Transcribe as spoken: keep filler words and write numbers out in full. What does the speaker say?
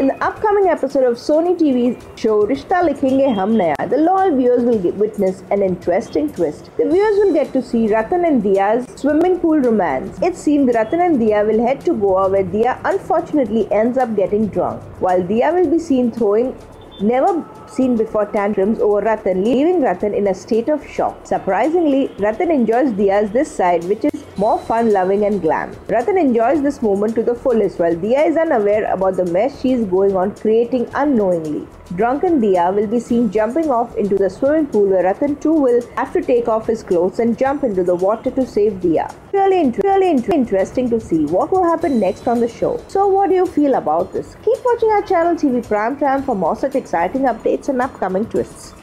in the upcoming episode of Sony T V's show Rishta Likhenge Hum Naya, the loyal viewers will get witness an interesting twist. The viewers will get to see Ratan and Diya's swimming pool romance. It seems Ratan and Diya will head to Goa, where Diya unfortunately ends up getting drunk, while Diya will be seen throwing never seen before tantrums over Ratan, leaving Ratan in a state of shock. Surprisingly, Ratan enjoys Diya's this side, which is more fun, loving and glam. Ratan enjoys this moment to the fullest, while Diya is unaware about the mess she is going on creating unknowingly. Drunken Diya will be seen jumping off into the swimming pool, where Ratan too will have to take off his clothes and jump into the water to save Diya. Really, int really int interesting to see what will happen next on the show. So what do you feel about this? Keep watching our channel T V Prime Time for more such exciting updates and upcoming twists.